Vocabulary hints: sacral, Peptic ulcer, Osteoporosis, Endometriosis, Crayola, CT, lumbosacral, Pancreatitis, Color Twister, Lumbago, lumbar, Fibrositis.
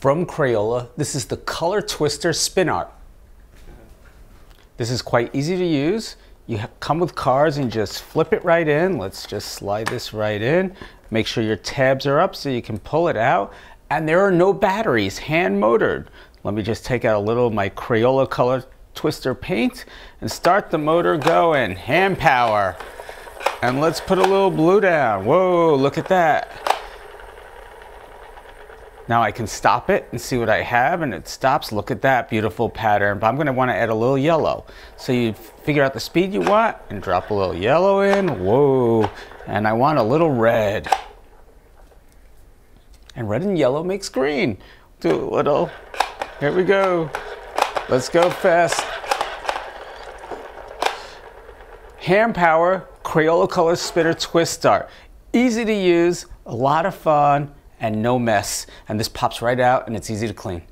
from Crayola. This is the Color Twister Spin Art. This is quite easy to use. You come with cards and just flip it right in. Let's just slide this right in. Make sure your tabs are up so you can pull it out. And there are no batteries, hand motored. Let me just take out a little of my Crayola Color Twister paint and start the motor going, hand power. And let's put a little blue down. Whoa, look at that. Now I can stop it and see what I have, and it stops. Look at that beautiful pattern, but I'm gonna wanna add a little yellow. So you figure out the speed you want and drop a little yellow in, whoa. And I want a little red. And red and yellow makes green. Do a little, here we go. Let's go fast. Hand power, Crayola Color Spinner Twist Art. Easy to use, a lot of fun, and no mess. And this pops right out and it's easy to clean.